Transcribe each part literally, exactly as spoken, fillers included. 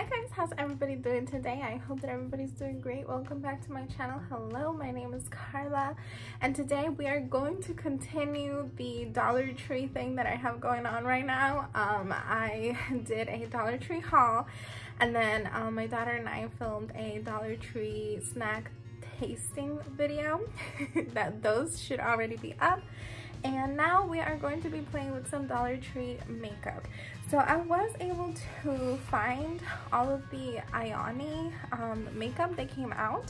Hi guys, how's everybody doing today? I hope that everybody's doing great. Welcome back to my channel. Hello, my name is Carla, and today we are going to continue the Dollar Tree thing that I have going on right now. Um, I did a Dollar Tree haul, and then um, my daughter and I filmed a Dollar Tree snack tasting video. That those should already be up. And now we are going to be playing with some Dollar Tree makeup. So I was able to find all of the Ioni um, makeup that came out.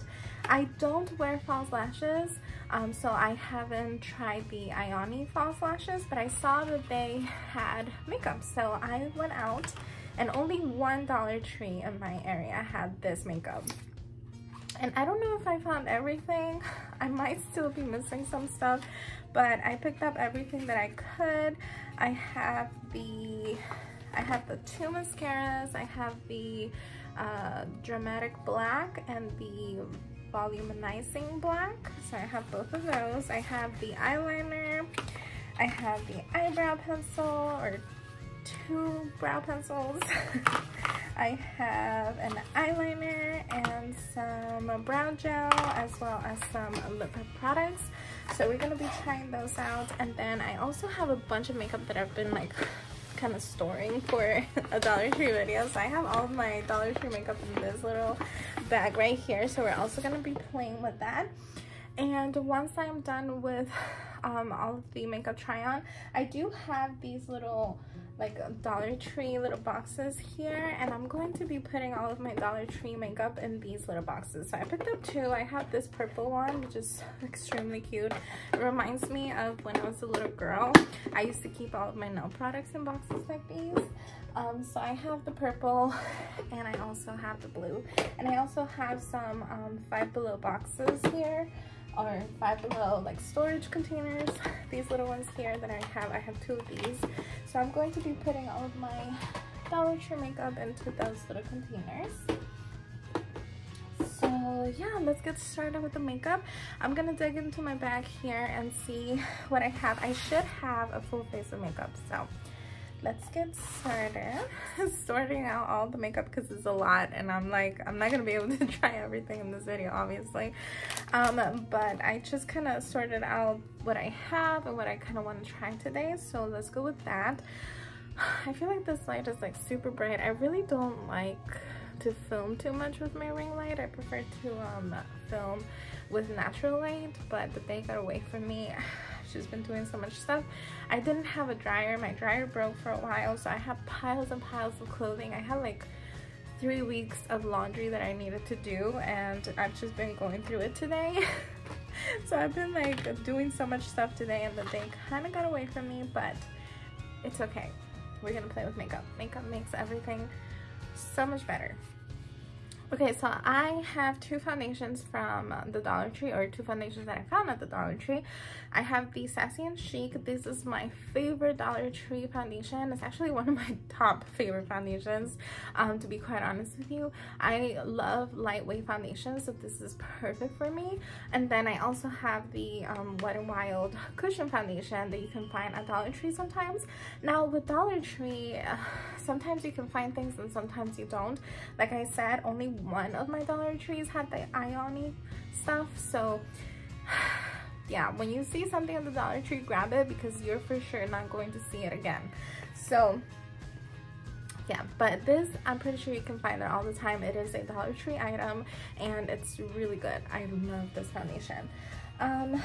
I don't wear false lashes, um, so I haven't tried the Ioni false lashes, but I saw that they had makeup. So I went out, and only one Dollar Tree in my area had this makeup. And I don't know if I found everything. I might still be missing some stuff, but I picked up everything that I could. I have the I have the two mascaras. I have the uh, Dramatic Black and the Volumizing Black. So I have both of those. I have the eyeliner. I have the eyebrow pencil, or two brow pencils. I have an eyeliner and some brow gel, as well as some lip products. So we're gonna be trying those out. And then I also have a bunch of makeup that I've been like kind of storing for a Dollar Tree video. So I have all of my Dollar Tree makeup in this little bag right here. So we're also gonna be playing with that. And once I'm done with um, all of the makeup try on, I do have these little like Dollar Tree little boxes here, and I'm going to be putting all of my Dollar Tree makeup in these little boxes. So I picked up two. I have this purple one, which is extremely cute. It reminds me of when I was a little girl. I used to keep all of my nail products in boxes like these. Um, so I have the purple, and I also have the blue, and I also have some um, Five Below boxes here, or Five Below like storage containers, these little ones here that I have. I have two of these. So I'm going to be putting all of my Dollar Tree makeup into those little containers. So yeah, let's get started with the makeup. I'm gonna dig into my bag here and see what I have. I should have a full face of makeup, so let's get started sorting out all the makeup, because it's a lot, and I'm like, I'm not gonna be able to try everything in this video, obviously, um, but I just kind of sorted out what I have and what I kind of want to try today, so let's go with that. I feel like this light is like super bright. I really don't like to film too much with my ring light. I prefer to um, film with natural light, but the day got away from me. She's been doing so much stuff. I didn't have a dryer. My dryer broke for a while, so I have piles and piles of clothing. I had like three weeks of laundry that I needed to do, and I've just been going through it today. So I've been like doing so much stuff today, and the day kind of got away from me, but it's okay. We're gonna play with makeup. Makeup makes everything so much better. Okay, so I have two foundations from the Dollar Tree, or two foundations that I found at the Dollar Tree. I have the Sassy and Chic. This is my favorite Dollar Tree foundation. It's actually one of my top favorite foundations, um, to be quite honest with you. I love lightweight foundations, so this is perfect for me. And then I also have the um, Wet n Wild Cushion Foundation that you can find at Dollar Tree sometimes. Now, with Dollar Tree, uh, sometimes you can find things and sometimes you don't. Like I said, only one of my Dollar Trees had the Ioni stuff, so yeah, when you see something at the Dollar Tree, grab it, because you're for sure not going to see it again. So yeah, but this I'm pretty sure you can find it all the time. It is a Dollar Tree item, and it's really good. I love this foundation. um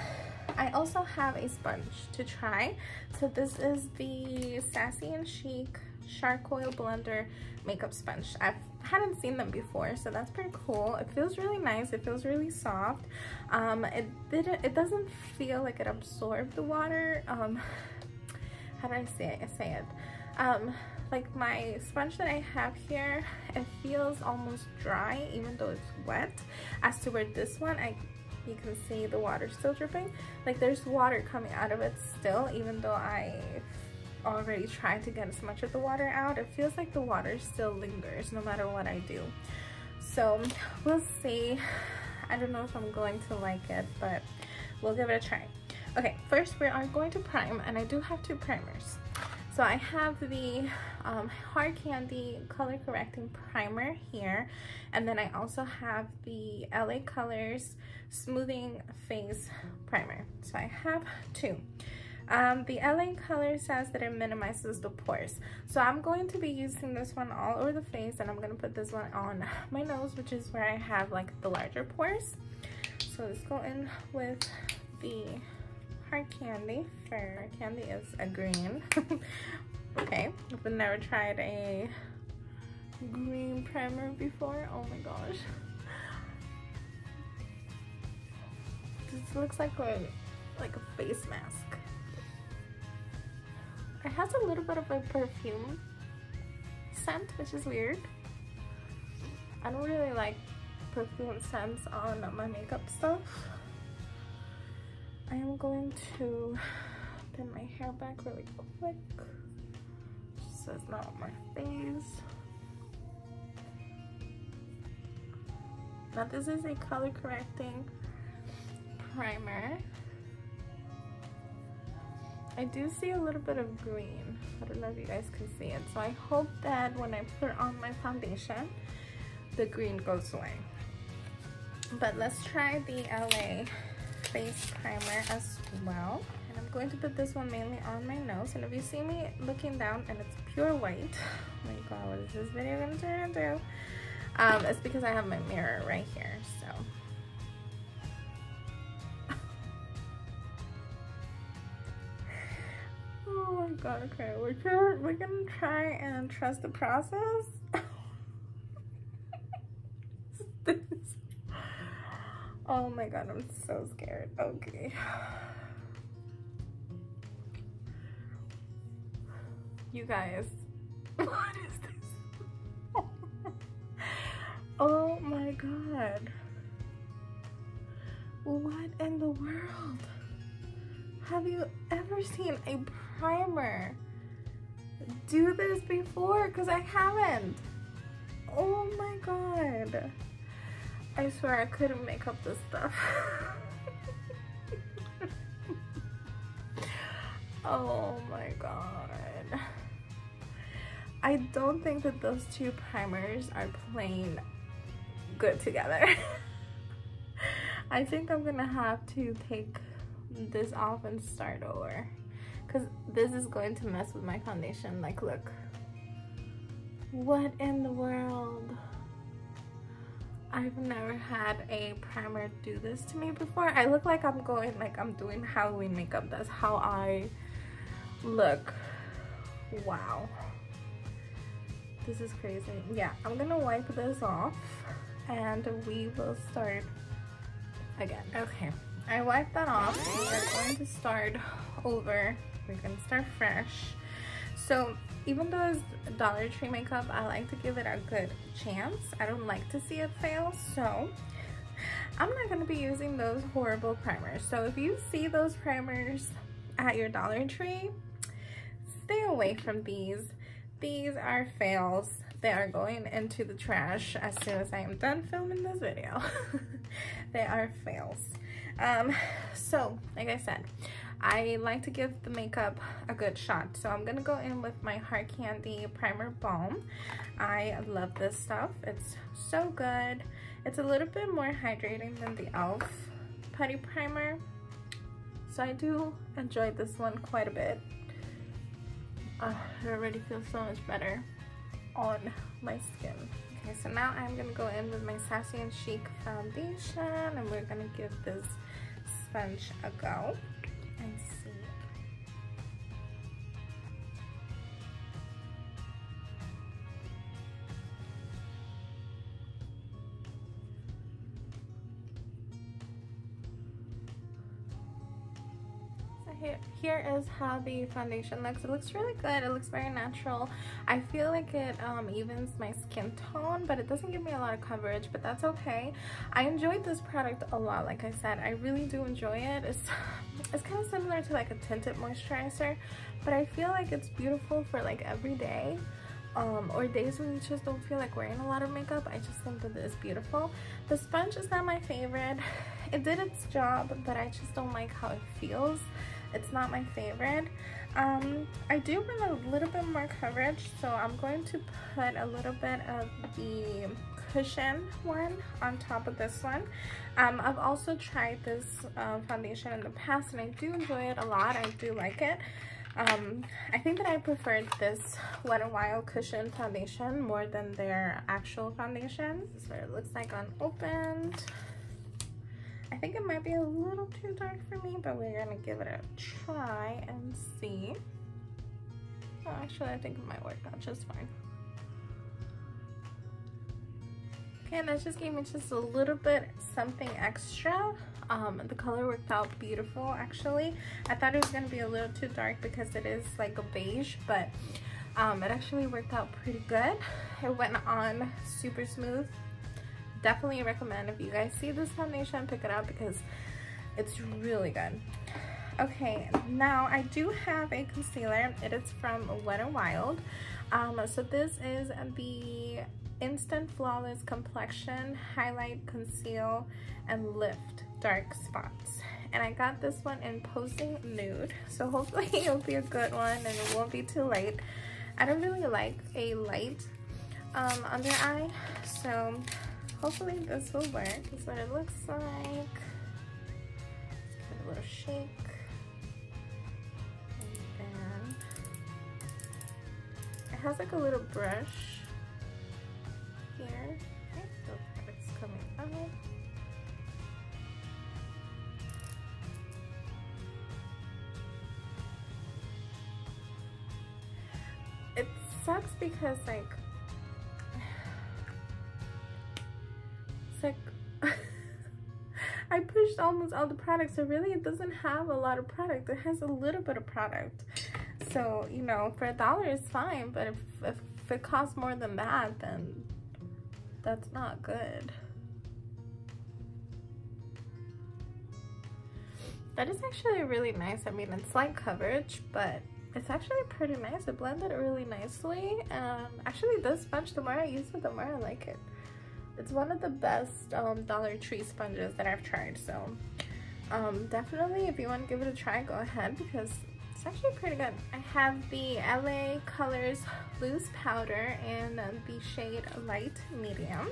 I also have a sponge to try. So this is the Sassy and Chic Shark Oil Blender Makeup Sponge. I hadn't seen them before, so that's pretty cool. It feels really nice. It feels really soft. Um, it didn't. It doesn't feel like it absorbed the water. Um, how do I say it? I say it. Um, like my sponge that I have here, it feels almost dry, even though it's wet. As to where this one, I. You can see the water still dripping. Like there's water coming out of it still, even though I already tried to get as much of the water out. It feels like the water still lingers no matter what I do. So we'll see. I don't know if I'm going to like it, but we'll give it a try. Okay, first we are going to prime, and I do have two primers. So I have the um, Hard Candy Color Correcting Primer here, and then I also have the L A Colors Smoothing Face Primer. So I have two. Um, the L A Color says that it minimizes the pores. So I'm going to be using this one all over the face, and I'm going to put this one on my nose, which is where I have like the larger pores. So let's go in with the Hard Candy first. Hard Candy is a green. Okay, I've never tried a green primer before. Oh my gosh. This looks like a, like a face mask. It has a little bit of a perfume scent, which is weird. I don't really like perfume scents on my makeup stuff. I am going to pin my hair back really quick so it's not on my face. Now this is a color correcting primer. I do see a little bit of green. I don't know if you guys can see it. So I hope that when I put on my foundation, the green goes away. But let's try the L A Face Primer as well. And I'm going to put this one mainly on my nose. And if you see me looking down and it's pure white, oh my god, what is this video gonna turn into? Um, it's because I have my mirror right here, so. Oh my god, okay, we're gonna, we're gonna try and trust the process. This. Oh my god, I'm so scared. Okay. You guys, what is this? Oh my god. What in the world? Have you ever seen a primer do this before? Because I haven't. Oh my god. I swear I couldn't make up this stuff. Oh my god. I don't think that those two primers are playing good together. I think I'm gonna have to take this off and start over, because this is going to mess with my foundation. Like, look, what in the world? I've never had a primer do this to me before. I look like I'm going, like I'm doing Halloween makeup. That's how I look. Wow, this is crazy. Yeah, I'm gonna wipe this off and we will start again. Okay, I wiped that off. We are going to start over. We're gonna start fresh. So even though it's Dollar Tree makeup, I like to give it a good chance. I don't like to see it fail, so I'm not gonna be using those horrible primers. So if you see those primers at your Dollar Tree, stay away from these. These are fails. They are going into the trash as soon as I am done filming this video. They are fails. Um, so, like I said, I like to give the makeup a good shot. So I'm gonna go in with my Hard Candy Primer Balm. I love this stuff. It's so good. It's a little bit more hydrating than the e l f Putty Primer. So I do enjoy this one quite a bit. Uh, I already feel so much better on my skin. Okay, so now I'm gonna go in with my Sassy and Chic foundation, and we're gonna give this sponge a go. And see. So here, here is how the foundation looks. It looks really good. It looks very natural. I feel like it um, evens my skin tone, but it doesn't give me a lot of coverage, but that's okay. I enjoyed this product a lot. Like I said, I really do enjoy it. It's It's kind of similar to like a tinted moisturizer, but I feel like it's beautiful for like every day um, or days when you just don't feel like wearing a lot of makeup. I just think that it's beautiful. The sponge is not my favorite. It did its job, but I just don't like how it feels. It's not my favorite. Um, I do want a little bit more coverage, so I'm going to put a little bit of the cushion one on top of this one. Um, I've also tried this uh, foundation in the past, and I do enjoy it a lot. I do like it. Um, I think that I preferred this Wet n Wild cushion foundation more than their actual foundation. This is what it looks like unopened. I think it might be a little too dark for me, but we're gonna give it a try and see. Oh, actually, I think it might work out just fine. Okay, and that just gave me just a little bit something extra. Um, the color worked out beautiful, actually. I thought it was gonna be a little too dark because it is like a beige, but um, it actually worked out pretty good. It went on super smooth. Definitely recommend if you guys see this foundation, pick it up because it's really good. Okay, now I do have a concealer. It is from Wet n Wild. Um, so this is the Instant Flawless Complexion Highlight, Conceal, and Lift Dark Spots. And I got this one in Posing Nude. So hopefully it'll be a good one and it won't be too light. I don't really like a light um, under eye, so hopefully this will work. This is what it looks like. Let's give it a little shake. And then it has like a little brush here. Okay, so it's coming up. It sucks because like like I pushed almost all the products, so really it doesn't have a lot of product. It has a little bit of product, so you know, for a dollar it's fine, but if, if, if it costs more than that, then that's not good. That is actually really nice. I mean, it's light coverage, but it's actually pretty nice. It blended really nicely. Um, actually this sponge, the more I use it, the more I like it. It's one of the best um, Dollar Tree sponges that I've tried, so um, definitely if you want to give it a try, go ahead because it's actually pretty good. I have the L A Colors Loose Powder in the shade Light Medium.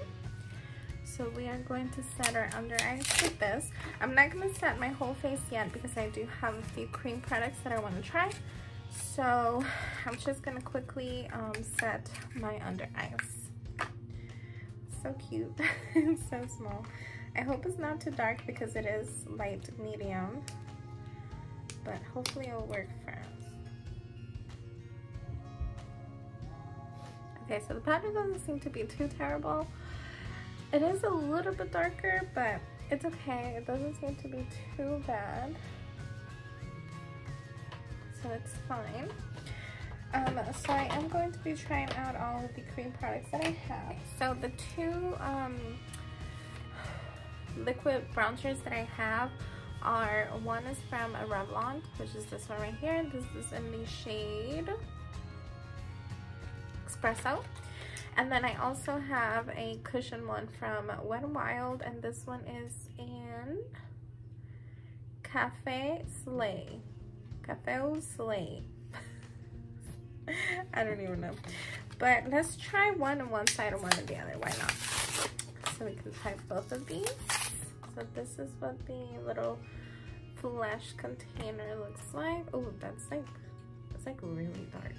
So we are going to set our under eyes with this. I'm not going to set my whole face yet because I do have a few cream products that I want to try. So I'm just going to quickly um, set my under eyes. So cute. It's so small. I hope it's not too dark because it is light medium, but hopefully it'll work for us. Okay, so the pattern doesn't seem to be too terrible. It is a little bit darker, but it's okay. It doesn't seem to be too bad, so it's fine. Um, so I am going to be trying out all of the cream products that I have. So the two um, liquid bronzers that I have are, one is from Revlon, which is this one right here. This is in the shade Espresso. And then I also have a cushion one from Wet n Wild, and this one is in Cafe Slay. Cafe Slay. I don't even know, but let's try one on one side and one on the other. Why not? So we can try both of these. So this is what the little flash container looks like. Oh, that's like that's like really dark.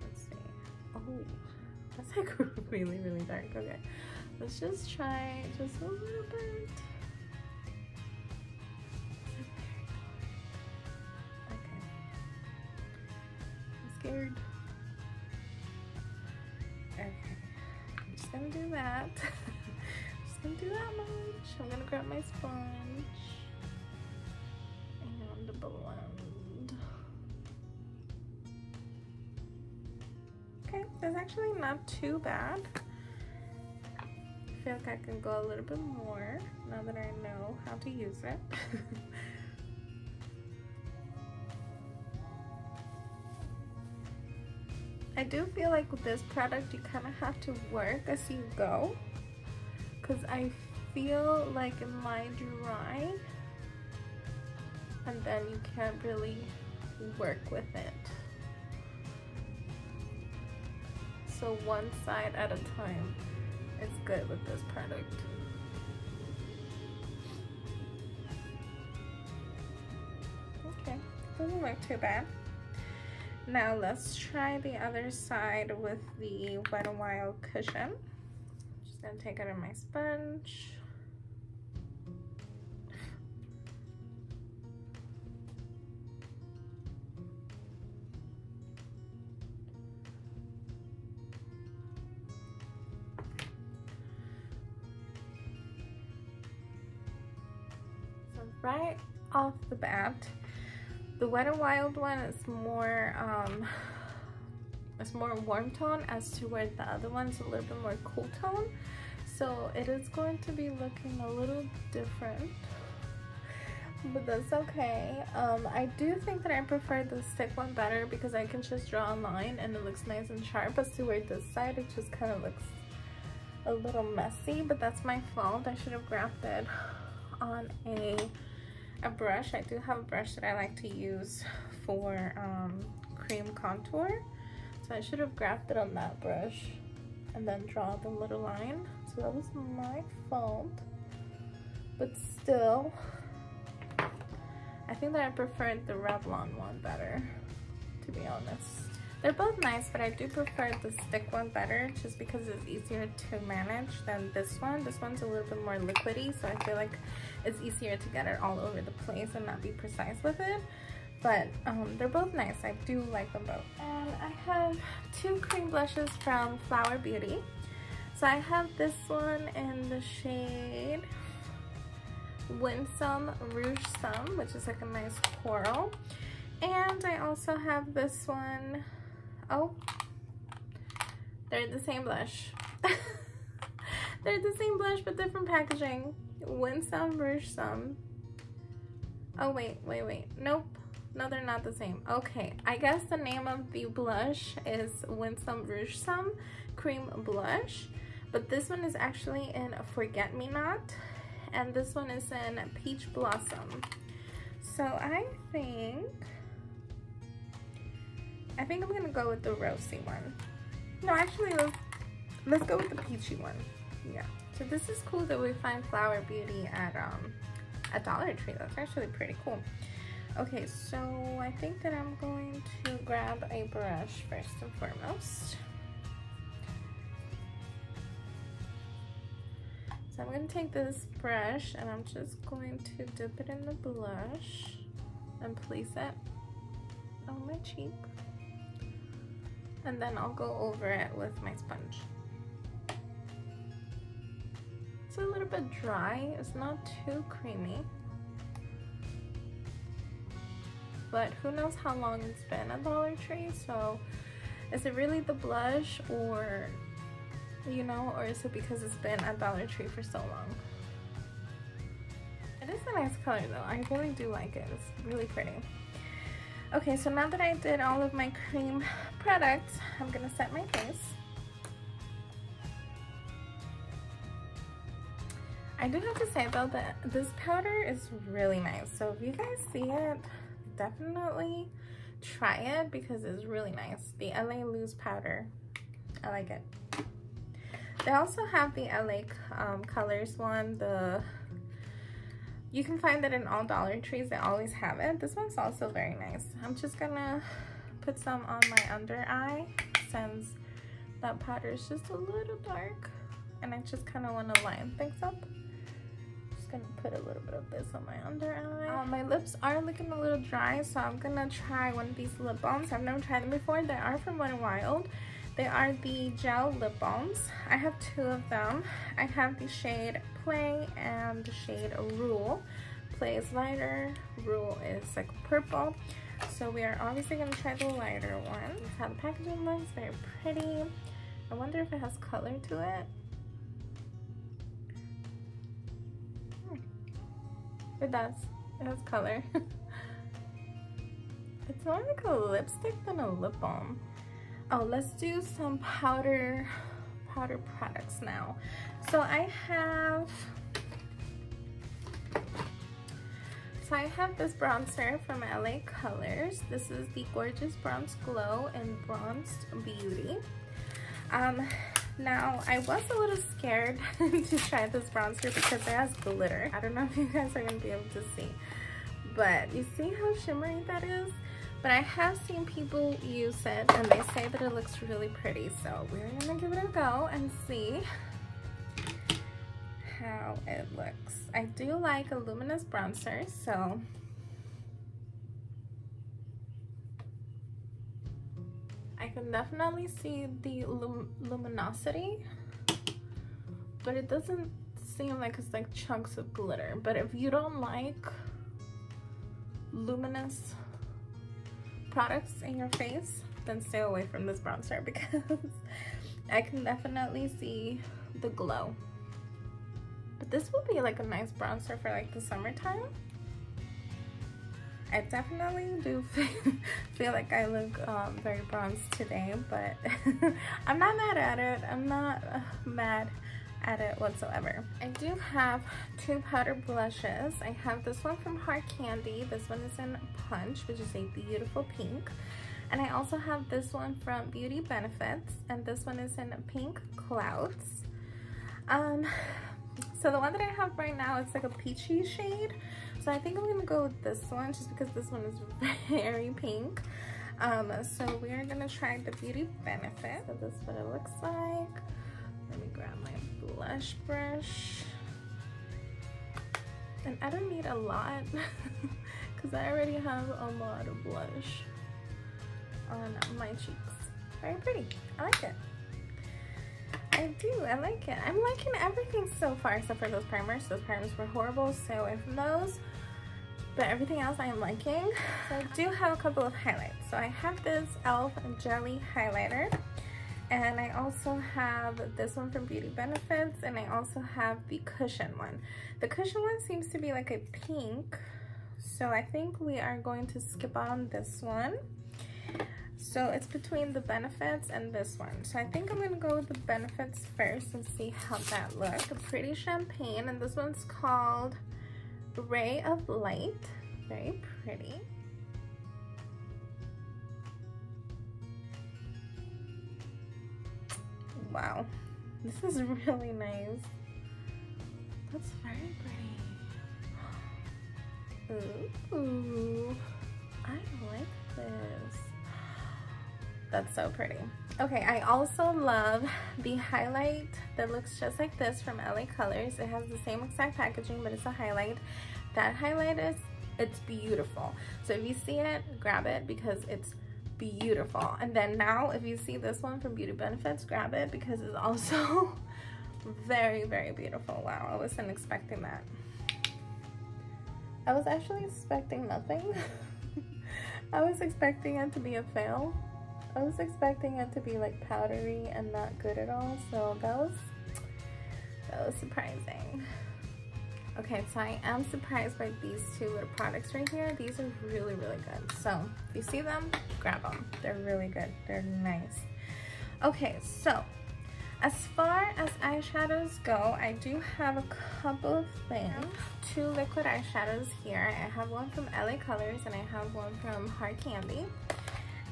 Let's see. Oh, that's like really really dark. Okay, let's just try just a little bit. Okay, I'm just gonna do that. I'm just gonna do that much. I'm gonna grab my sponge and blend. Okay, that's actually not too bad. I feel like I can go a little bit more now that I know how to use it. I do feel like with this product, you kind of have to work as you go, because I feel like it might dry and then you can't really work with it. So one side at a time is good with this product. Okay, doesn't look too bad. Now let's try the other side with the Wet n Wild cushion. I'm just gonna take it in my sponge. So right off the bat, the Wet n Wild one is more, um, it's more warm tone, as to where the other one's a little bit more cool tone. So it is going to be looking a little different, but that's okay. Um, I do think that I prefer the stick one better because I can just draw a line and it looks nice and sharp. As to where this side, it just kind of looks a little messy, but that's my fault. I should have grabbed it on a... a brush. I do have a brush that I like to use for um, cream contour, so I should have grabbed it on that brush and then draw the little line. So that was my fault, but still, I think that I preferred the Revlon one better, to be honest. They're both nice, but I do prefer the stick one better just because it's easier to manage than this one. This one's a little bit more liquidy, so I feel like it's easier to get it all over the place and not be precise with it. But um, they're both nice. I do like them both. And I have two cream blushes from Flower Beauty. So I have this one in the shade Winsome Rouge Some, which is like a nice coral. And I also have this one. Oh, they're the same blush. They're the same blush, but different packaging. Winsome Rouge Some. Oh, wait, wait, wait. Nope. No, they're not the same. Okay, I guess the name of the blush is Winsome Rouge Some Cream Blush. But this one is actually in Forget Me Not. And this one is in Peach Blossom. So I think... I think I'm gonna go with the rosy one. No, actually, let's, let's go with the peachy one. Yeah. So this is cool that we find Flower Beauty at um at Dollar Tree. That's actually pretty cool. Okay, so I think that I'm going to grab a brush first and foremost. So I'm gonna take this brush and I'm just going to dip it in the blush and place it on my cheek. And then I'll go over it with my sponge. It's a little bit dry, it's not too creamy. But who knows how long it's been at Dollar Tree, so is it really the blush, or, you know, or is it because it's been at Dollar Tree for so long? It is a nice color though, I really do like it, it's really pretty. Okay, so now that I did all of my cream products, I'm gonna set my face. I do have to say though that this powder is really nice. So if you guys see it, definitely try it because it's really nice. The L A Loose Powder, I like it. They also have the L A um, Colors one, the you can find that in all Dollar Trees, they always have it. This one's also very nice. I'm just gonna put some on my under eye since that powder is just a little dark and I just kind of want to line things up. Just gonna put a little bit of this on my under eye. Uh, my lips are looking a little dry, so I'm gonna try one of these lip balms. I've never tried them before. They are from Wet n Wild. They are the gel lip balms. I have two of them. I have the shade Play and the shade Rule. Play is lighter, Rule is like purple. So we are obviously gonna try the lighter one. This is how the packaging looks, very pretty. I wonder if it has color to it. Hmm. It does, it has color. It's more like a lipstick than a lip balm. Oh, let's do some powder powder products now. So I have So I have this bronzer from L A Colors. This is the Gorgeous Bronze Glow in Bronzed Beauty. Um, now, I was a little scared to try this bronzer because it has glitter. I don't know if you guys are going to be able to see, but you see how shimmery that is? But I have seen people use it and they say that it looks really pretty. So we're going to give it a go and see how it looks. I do like a luminous bronzer, so I can definitely see the lum luminosity, but it doesn't seem like it's like chunks of glitter. But if you don't like luminous products in your face, then stay away from this bronzer because I can definitely see the glow. But this will be like a nice bronzer for like the summertime. I definitely do feel, feel like I look um, very bronzed today, but I'm not mad at it. I'm not uh, mad at it whatsoever. I do have two powder blushes. I have this one from Hard Candy. This one is in Punch, which is a beautiful pink. And I also have this one from Beauty Benefits, and this one is in Pink Clouds. Um... So the one that I have right now, it's like a peachy shade. So I think I'm going to go with this one just because this one is very pink. Um, so we are going to try the Beauty Benefit. So this is what it looks like. Let me grab my blush brush. And I don't need a lot because I already have a lot of blush on my cheeks. Very pretty. I like it. I do, I like it. I'm liking everything so far except for those primers. Those primers were horrible, so away from those. But everything else I am liking. So I do have a couple of highlights. So I have this e l f Jelly Highlighter. And I also have this one from Beauty Benefits. And I also have the cushion one. The cushion one seems to be like a pink. So I think we are going to skip on this one. So it's between the Benefits and this one. So I think I'm going to go with the Benefits first and see how that looks. A pretty champagne, and this one's called Ray of Light. Very pretty. Wow. This is really nice. That's very pretty. Ooh. I like this. That's so pretty. Okay, I also love the highlight that looks just like this from L A Colors. It has the same exact packaging, but it's a highlight. That highlight is, it's beautiful. So if you see it, grab it because it's beautiful. And then now, if you see this one from Beauty Benefits, grab it because it's also very, very beautiful. Wow, I wasn't expecting that. I was actually expecting nothing. I was expecting it to be a fail. I was expecting it to be like powdery and not good at all, so that was, that was surprising. Okay, so I am surprised by these two little products right here. These are really, really good. So if you see them, grab them. They're really good. They're nice. Okay, so as far as eyeshadows go, I do have a couple of things. Two liquid eyeshadows here. I have one from L A Colors and I have one from Hard Candy.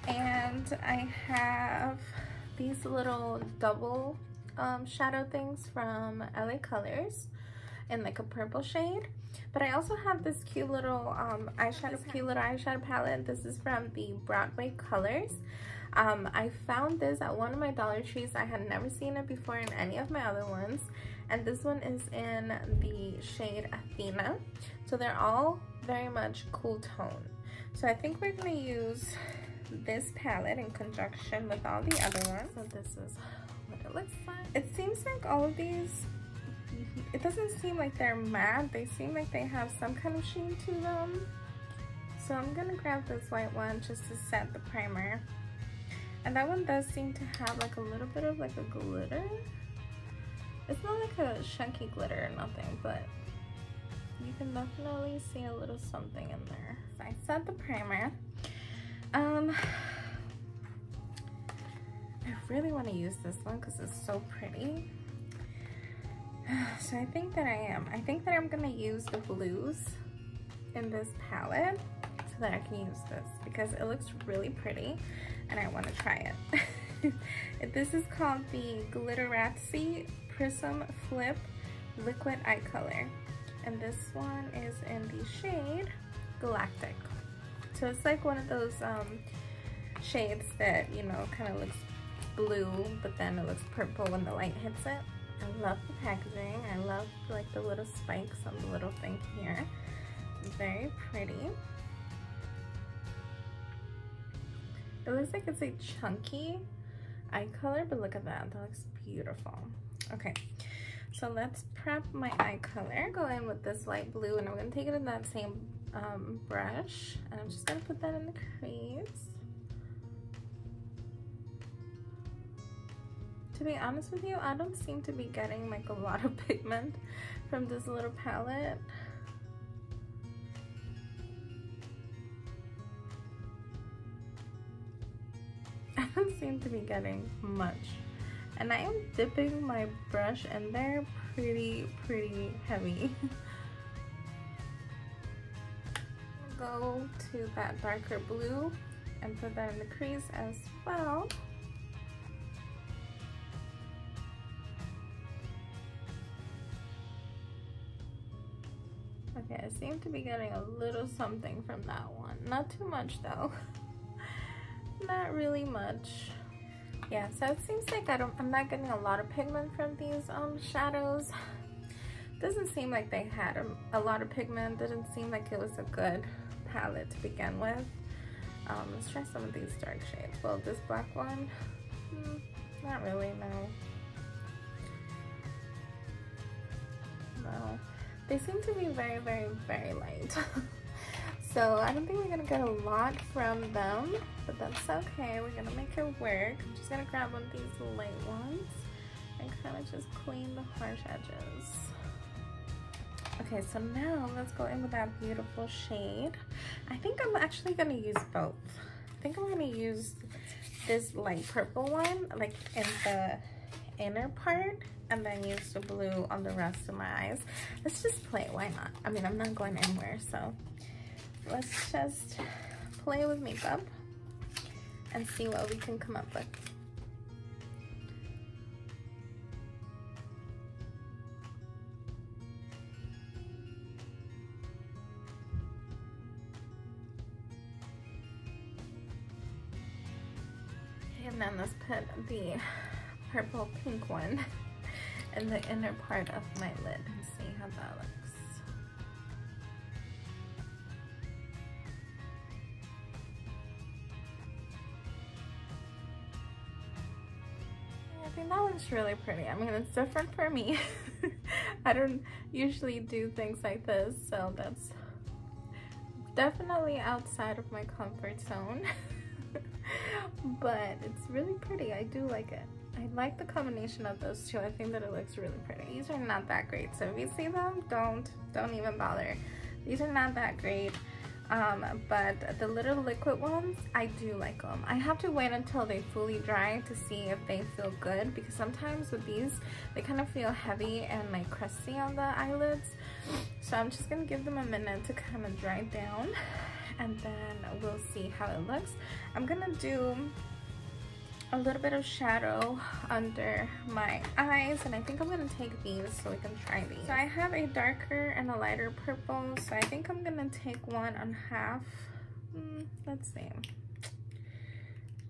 And I have these little double um, shadow things from L A Colors in like a purple shade. But I also have this cute little um, eyeshadow, cute little eyeshadow palette. This is from the Broadway Colors. Um, I found this at one of my Dollar Trees. I had never seen it before in any of my other ones. And this one is in the shade Athena. So they're all very much cool tone. So I think we're going to use this palette in conjunction with all the other ones. So this is what it looks like. It seems like all of these, it doesn't seem like they're matte. They seem like they have some kind of sheen to them. So I'm gonna grab this white one just to set the primer. And that one does seem to have like a little bit of like a glitter. It's not like a chunky glitter or nothing, but you can definitely see a little something in there. So I set the primer. Um, I really want to use this one because it's so pretty. So I think that I am. I think that I'm going to use the blues in this palette so that I can use this because it looks really pretty and I want to try it. This is called the Glitterazzi Prism Flip Liquid Eye Color, and this one is in the shade Galactic. So it's like one of those um, shades that, you know, kind of looks blue, but then it looks purple when the light hits it. I love the packaging. I love like the little spikes on the little thing here. Very pretty. It looks like it's a chunky eye color, but look at that. That looks beautiful. Okay, so let's prep my eye color. Go in with this light blue, and I'm going to take it in that same um, brush, and I'm just going to put that in the crease. To be honest with you, I don't seem to be getting like a lot of pigment from this little palette. I don't seem to be getting much. And I am dipping my brush in there pretty, pretty heavy. Go to that darker blue and put that in the crease as well. Okay, I seem to be getting a little something from that one. Not too much though. Not really much. Yeah, so it seems like I don't, I'm not getting a lot of pigment from these um shadows. Doesn't seem like they had a, a lot of pigment. Didn't seem like it was a good palette to begin with. Um, let's try some of these dark shades. Well, this black one, mm, not really, no. No. They seem to be very, very, very light. So I don't think we're gonna get a lot from them, but that's okay. We're gonna make it work. I'm just gonna grab one of these light ones and kind of just clean the harsh edges. Okay, so now let's go in with that beautiful shade. I think I'm actually gonna use both. I think I'm gonna use this light purple one, like in the inner part, and then use the blue on the rest of my eyes. Let's just play, why not? I mean, I'm not going anywhere, so let's just play with makeup and see what we can come up with. And then let's put the purple pink one in the inner part of my lid and see how that looks. I think that one's really pretty. I mean, it's different for me. I don't usually do things like this, so that's definitely outside of my comfort zone. But it's really pretty. I do like it. I like the combination of those two. I think that it looks really pretty. These are not that great, so if you see them, don't don't even bother. These are not that great, um, but the little liquid ones, I do like them. I have to wait until they fully dry to see if they feel good, because sometimes with these, they kind of feel heavy and like crusty on the eyelids. So I'm just gonna give them a minute to kind of dry down, and then we'll see how it looks. I'm gonna do a little bit of shadow under my eyes, and I think I'm gonna take these so we can try these. So I have a darker and a lighter purple, so I think I'm gonna take one on half. Mm, let's see.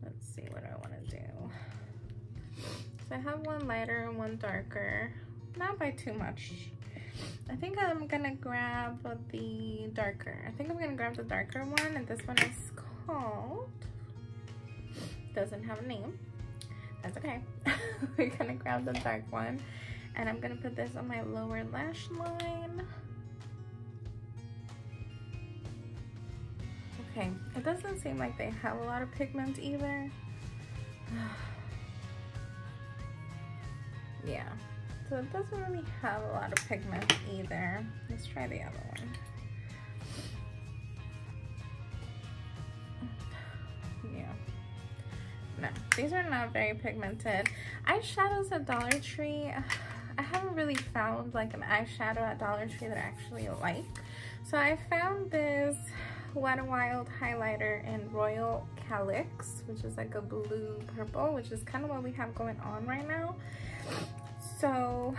Let's see what I wanna do. So I have one lighter and one darker, not by too much. I think I'm gonna grab the darker. I think I'm gonna grab the darker one, and this one is called, doesn't have a name, that's okay. We're gonna grab the dark one, and I'm gonna put this on my lower lash line. Okay, it doesn't seem like they have a lot of pigment either. Yeah, so it doesn't really have a lot of pigment either. Let's try the other one. No, these are not very pigmented. Eyeshadows at Dollar Tree, I haven't really found like an eyeshadow at Dollar Tree that I actually like. So I found this Wet n Wild highlighter in Royal Calyx, which is like a blue purple, which is kind of what we have going on right now. So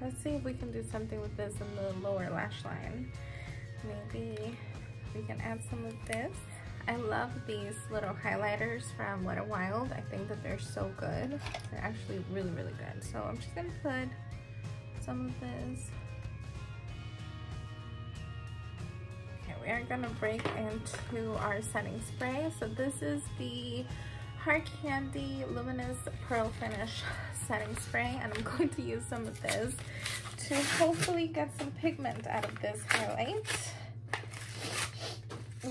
let's see if we can do something with this in the lower lash line. Maybe we can add some of this. I love these little highlighters from Wet n Wild. I think that they're so good. They're actually really, really good. So I'm just gonna put some of this. Okay, we are gonna break into our setting spray. So this is the Hard Candy Luminous Pearl Finish setting spray, and I'm going to use some of this to hopefully get some pigment out of this highlight.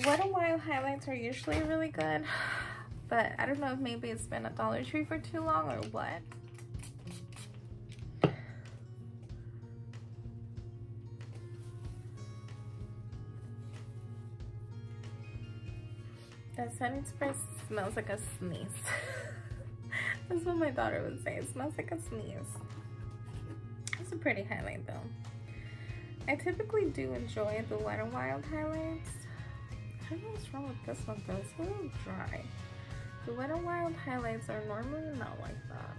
Wet n Wild highlights are usually really good, but I don't know if maybe it's been at Dollar Tree for too long or what. That setting spray smells like a sneeze. That's what my daughter would say. It smells like a sneeze. It's a pretty highlight though. I typically do enjoy the Wet n Wild highlights. I don't know what's wrong with this one though. It's a little dry. The Wet n Wild highlights are normally not like that.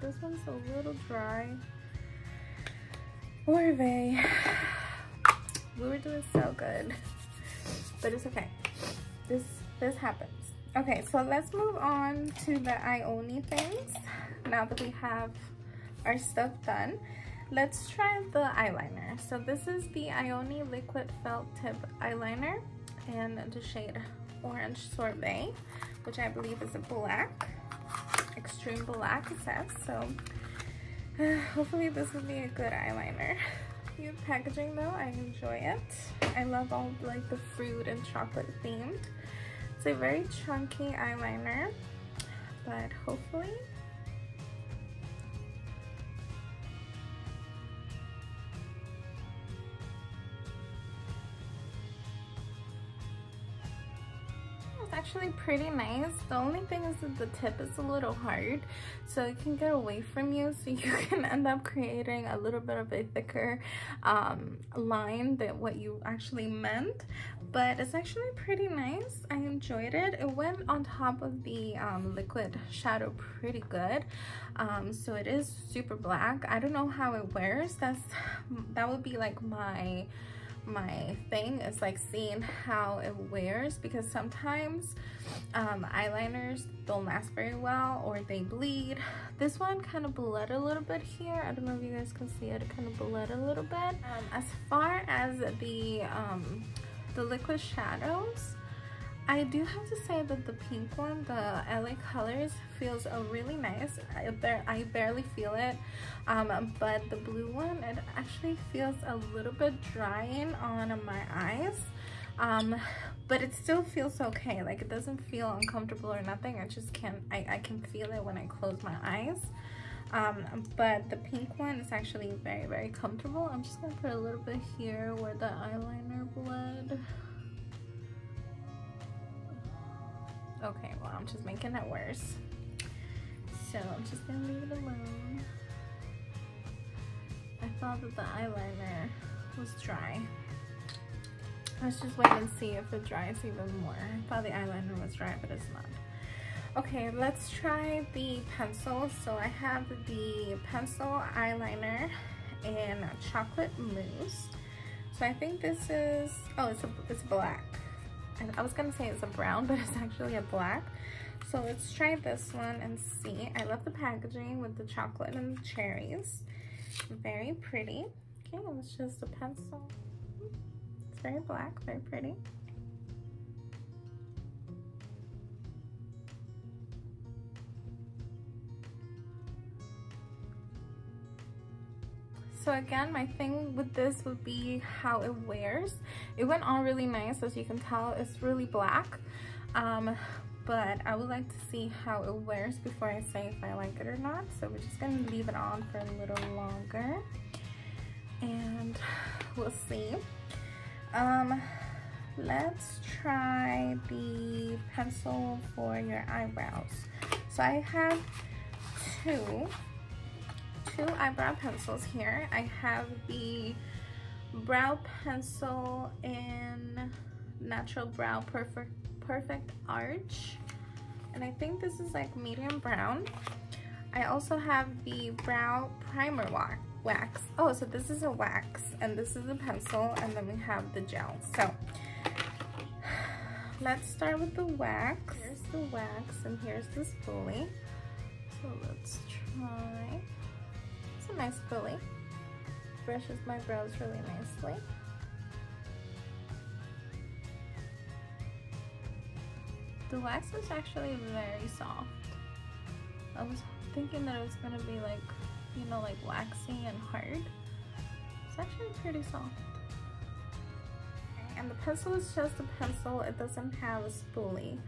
This one's a little dry. Orvay. We were doing so good. But it's okay. This this happens. Okay, so let's move on to the Ioni things. Now that we have our stuff done, let's try the eyeliner. So this is the Ioni Liquid Felt Tip Eyeliner in the shade Orange Sorbet, which I believe is a black, extreme black, it says. So uh, hopefully this will be a good eyeliner. New packaging though, I enjoy it. I love all like the fruit and chocolate themed. It's a very chunky eyeliner, but hopefully actually pretty nice. The only thing is that the tip is a little hard, so it can get away from you, so you can end up creating a little bit of a thicker um, line than what you actually meant, but it's actually pretty nice. I enjoyed it. It went on top of the um, liquid shadow pretty good, um, so it is super black. I don't know how it wears. That's that would be like my my thing, is like seeing how it wears, because sometimes um, eyeliners don't last very well or they bleed. This one kind of bled a little bit here. I don't know if you guys can see it. It kind of bled a little bit. Um, as far as the um, the liquid shadows, I do have to say that the pink one, the L A Colors, feels really nice. I, bar I barely feel it, um, but the blue one, it actually feels a little bit drying on my eyes, um, but it still feels okay. Like, it doesn't feel uncomfortable or nothing. I just can't, I, I can feel it when I close my eyes, um, but the pink one is actually very, very comfortable. I'm just going to put a little bit here where the eyeliner bled. Okay, well, I'm just making it worse. So I'm just gonna leave it alone. I thought that the eyeliner was dry. Let's just wait and see if it dries even more. I thought the eyeliner was dry, but it's not. Okay, let's try the pencil. So I have the pencil eyeliner in Chocolate Mousse. So I think this is, oh, it's, a, it's black. I was gonna say it's a brown, but it's actually a black. So let's try this one and see. I love the packaging with the chocolate and the cherries. Very pretty. Okay, it's just a pencil. It's very black, very pretty. So again, my thing with this would be how it wears. It went on really nice, as you can tell. It's really black, um, but I would like to see how it wears before I say if I like it or not. So we're just gonna leave it on for a little longer, and we'll see. Um, let's try the pencil for your eyebrows. So I have two. two eyebrow pencils here. I have the brow pencil in Natural Brow Perfect Perfect Arch, and I think this is like medium brown. I also have the brow primer wax. Oh, so this is a wax, and this is a pencil, and then we have the gel. So let's start with the wax. Here's the wax, and here's the spoolie. So let's try. It's a nice spoolie. Brushes my brows really nicely. The wax was actually very soft. I was thinking that it was gonna be like, you know, like waxy and hard. It's actually pretty soft. And the pencil is just a pencil, it doesn't have a spoolie.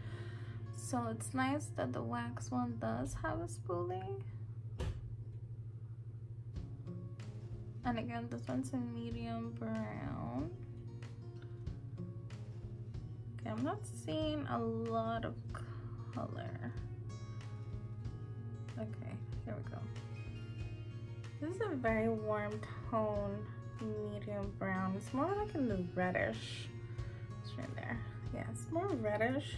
So it's nice that the wax one does have a spoolie. And again, this one's a medium brown. Okay, I'm not seeing a lot of color. Okay, here we go. This is a very warm tone, medium brown. It's more like in the reddish. It's right there. Yeah, it's more reddish.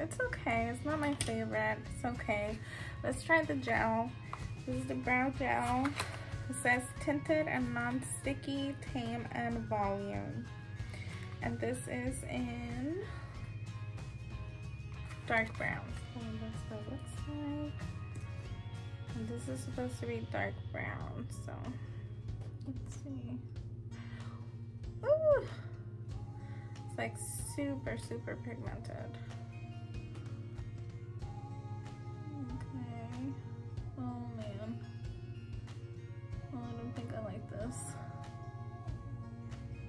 It's okay, it's not my favorite. It's okay. Let's try the gel. This is the brow gel. It says tinted and non-sticky, tame and volume. And this is in dark brown. So that's what it looks like. And this is supposed to be dark brown, so let's see. Ooh! It's like super, super pigmented. Okay. Oh man. Oh, I don't think I like this.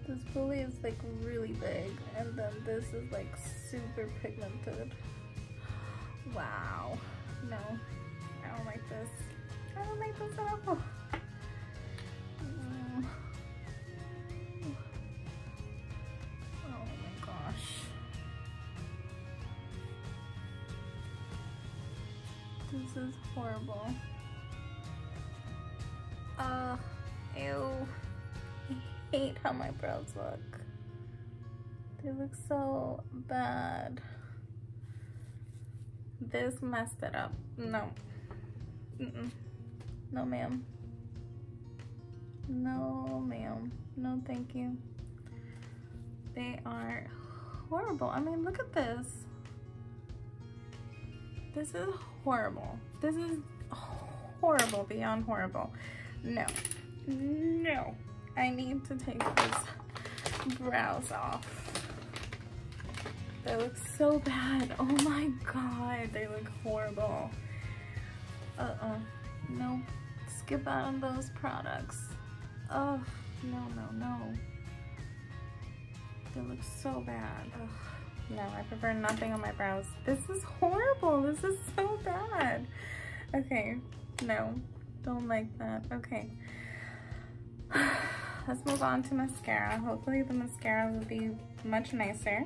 This spoolie is like really big, and then this is like super pigmented. Wow. No. I don't like this. I don't like this at all. Mm. Oh my gosh. This is horrible. Uh, ew. I hate how my brows look. They look so bad. This messed it up. No. Mm-mm. No ma'am, no ma'am, no thank you. They are horrible. I mean, look at this. This is horrible. This is horrible beyond horrible. No, no, I need to take these brows off. They look so bad. Oh my god, they look horrible. Uh-uh. Nope. Skip out on those products. Ugh. No, no, no. They look so bad. Ugh. No, I prefer nothing on my brows. This is horrible. This is so bad. Okay. No. Don't like that. Okay. Let's move on to mascara. Hopefully the mascara will be much nicer.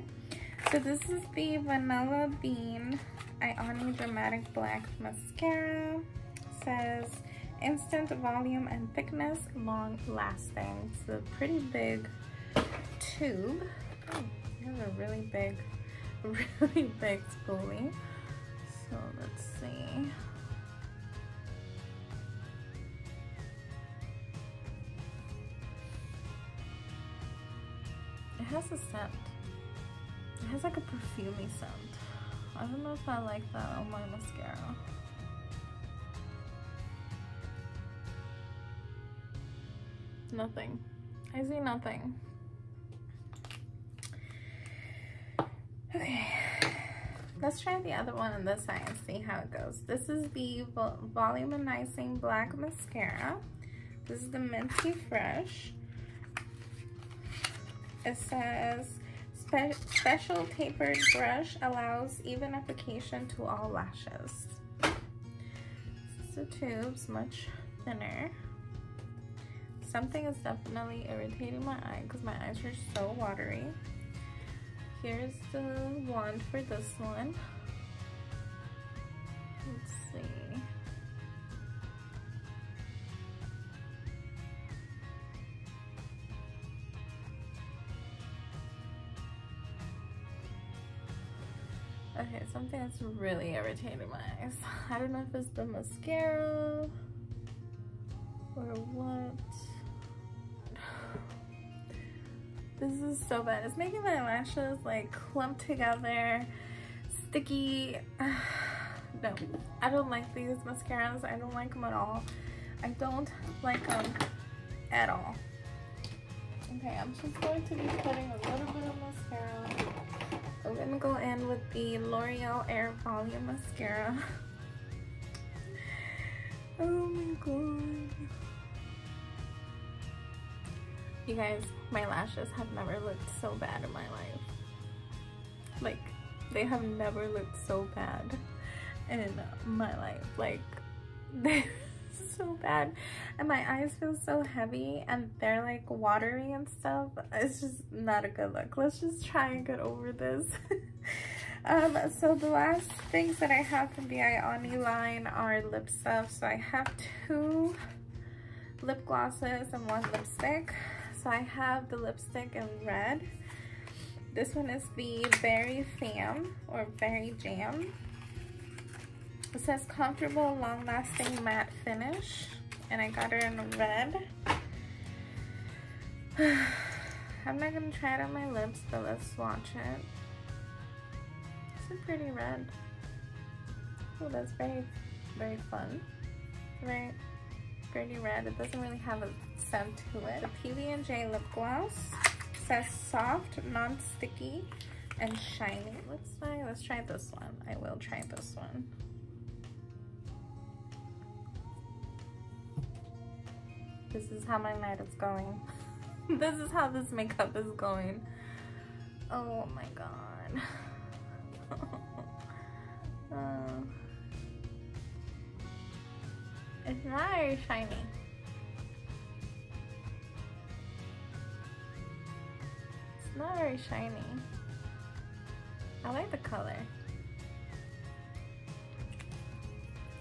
So this is the Vanilla Bean Ioni Dramatic Black Mascara. It says instant volume and thickness, long lasting. It's a pretty big tube. Oh, there's a really big, really big spoolie. So let's see. It has a scent. It has like a perfumey scent. I don't know if I like that on my mascara. Nothing. I see nothing. Okay. Let's try the other one on this eye and see how it goes. This is the Vol Volumizing Black Mascara. This is the Minty Fresh. It says Spe special tapered brush allows even application to all lashes. This is the tube's much thinner. Something is definitely irritating my eye because my eyes are so watery. Here's the wand for this one. Let's see. Okay, something that's really irritating my eyes. I don't know if it's the mascara or what. This is so bad. It's making my lashes like clumped together, sticky. No, I don't like these mascaras. I don't like them at all. I don't like them at all. Okay, I'm just going to be putting a little bit of mascara. I'm gonna go in with the L'Oreal Air Volume Mascara. Oh my god. You guys, my lashes have never looked so bad in my life. Like, they have never looked so bad in my life. Like, they're so bad. And my eyes feel so heavy and they're like watery and stuff. It's just not a good look. Let's just try and get over this. Um, so the last things that I have from the Ioni line are lip stuff. So I have two lip glosses and one lipstick. So I have the lipstick in red. This one is the Berry Fam or Berry Jam. It says comfortable, long-lasting matte finish, and I got her in red. I'm not gonna try it on my lips, but let's swatch it. It's a pretty red. Oh, that's very, very fun. Very pretty red. It doesn't really have a scent to it. The P B and J lip gloss, it says soft, non-sticky, and shiny. Let's try. Let's try this one. I will try this one. This is how my night is going. This is how this makeup is going. Oh my god. uh, it's not very shiny. It's not very shiny. I like the color.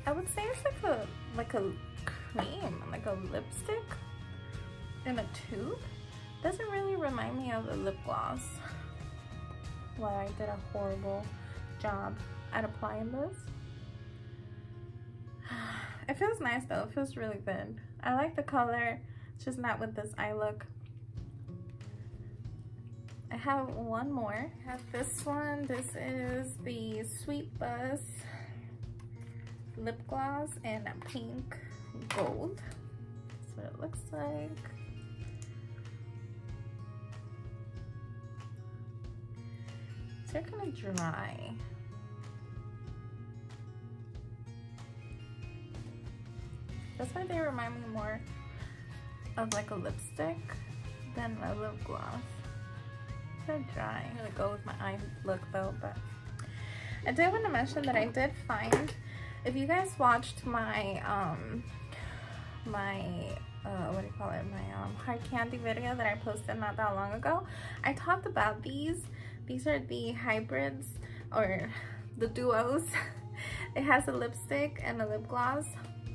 I would say it's like a like a cream, like a lipstick in a tube. Doesn't really remind me of a lip gloss. Well, I did a horrible job at applying this. It feels nice though. It feels really good. I like the color. It's just not with this eye look. I have one more. I have this one. This is the Sweet Buzz lip gloss in a pink gold. That's what it looks like. They're kind of dry. That's why they remind me more of like a lipstick than a lip gloss. They're dry. I'm gonna go with my eye look though, but I did want to mention that I did find, if you guys watched my um my uh what do you call it my um Hard Candy video that I posted not that long ago, I talked about these. These are the hybrids or the duos. It has a lipstick and a lip gloss,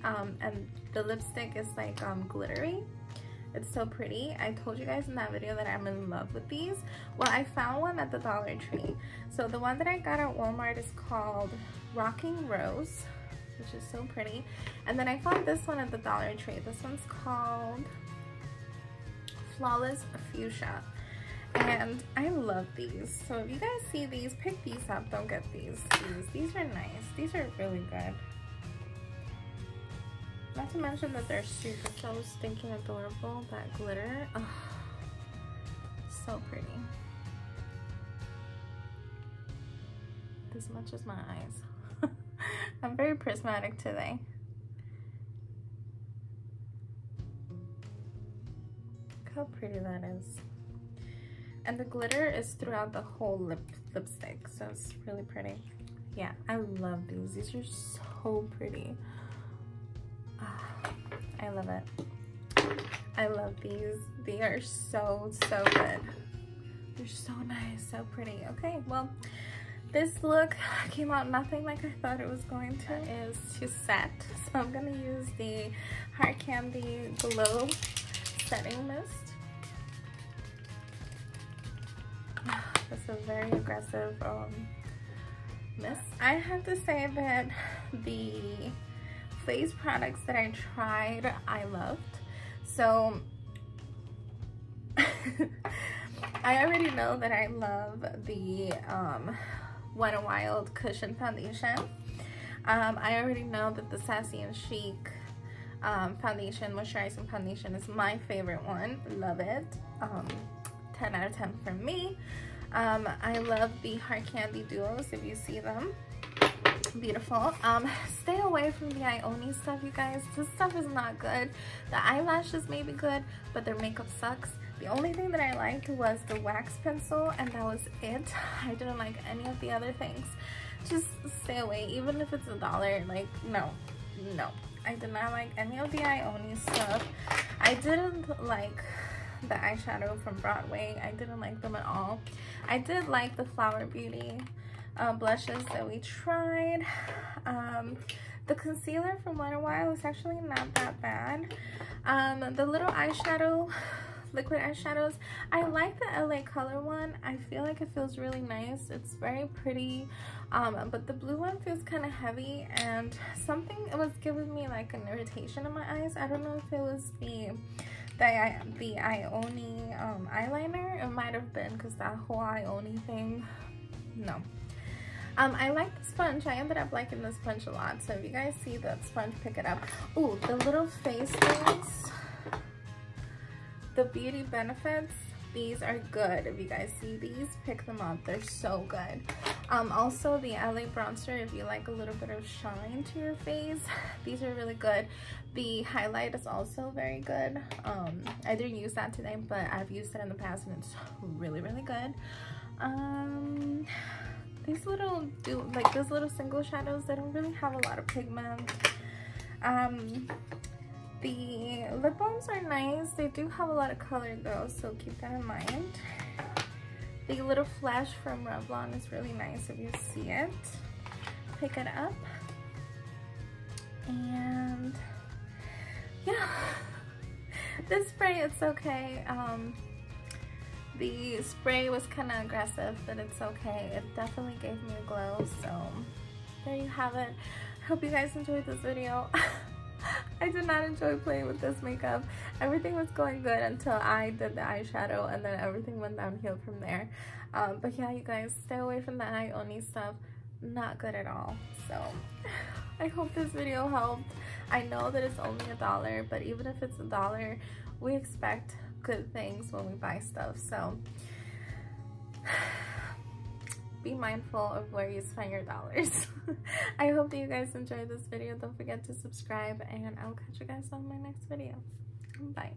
um and the lipstick is like um glittery. It's so pretty. I told you guys in that video that I'm in love with these. Well, I found one at the Dollar Tree. So the one that I got at Walmart is called Rocking Rose, which is so pretty. And then I found this one at the Dollar Tree. This one's called Flawless Fuchsia. And I love these. So if you guys see these, pick these up. Don't get these. These, these are nice. These are really good. Not to mention that they're super so stinking adorable. That glitter, oh, so pretty. This much is my eyes. I'm very prismatic today. Look how pretty that is. And the glitter is throughout the whole lip lipstick, so it's really pretty. Yeah, I love these. These are so pretty. I love it. I love these. They are so, so good. They're so nice, so pretty. Okay, well, this look came out nothing like I thought it was going to. It is to set. So I'm going to use the Hard Candy Glow Setting Mist. That's a very aggressive um, Miss. I have to say that the face products that I tried, I loved. So I already know that I love the um, Wet n Wild Cushion Foundation. Um, I already know that the Sassy and Chic um, Foundation, Moisturizing Foundation is my favorite one. Love it. Um, ten out of ten for me. Um, I love the Hard Candy duos, if you see them. Beautiful. Um, stay away from the Ioni stuff, you guys. This stuff is not good. The eyelashes may be good, but their makeup sucks. The only thing that I liked was the wax pencil, and that was it. I didn't like any of the other things. Just stay away, even if it's a dollar. Like, no, no. I did not like any of the Ioni stuff. I didn't like the eyeshadow from Broadway. I didn't like them at all. I did like the Flower Beauty uh, blushes that we tried. Um, the concealer from Wet n Wild was actually not that bad. Um, the little eyeshadow, liquid eyeshadows, I like the L A color one. I feel like it feels really nice. It's very pretty, um, but the blue one feels kind of heavy, and something, it was giving me like an irritation in my eyes. I don't know if it was the The, the Ioni um, eyeliner. It might have been because that whole Ioni thing, no. Um, I like the sponge. I ended up liking the sponge a lot. So if you guys see that sponge, pick it up. Ooh, the little face things. The Beauty Benefits. These are good. If you guys see these, pick them up. They're so good. Um, also, the L A bronzer, if you like a little bit of shine to your face, these are really good. The highlight is also very good. Um, I didn't use that today, but I've used it in the past, and it's really, really good. Um, these little, do like those little single shadows, they don't really have a lot of pigment. Um, the lip balms are nice. They do have a lot of color, though, so keep that in mind. The little flash from Revlon is really nice. If you see it, pick it up. And yeah, this spray, it's okay. Um, the spray was kind of aggressive, but it's okay. It definitely gave me a glow, so there you have it. I hope you guys enjoyed this video. I did not enjoy playing with this makeup. Everything was going good until I did the eyeshadow, and then everything went downhill from there. Um, but yeah, you guys, stay away from the Ioni stuff. Not good at all. So I hope this video helped. I know that it's only a dollar, but even if it's a dollar, we expect good things when we buy stuff. So be mindful of where you spend your dollars. I hope that you guys enjoyed this video. Don't forget to subscribe, and I'll catch you guys on my next video. Bye.